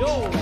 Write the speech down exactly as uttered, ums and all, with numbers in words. Yo。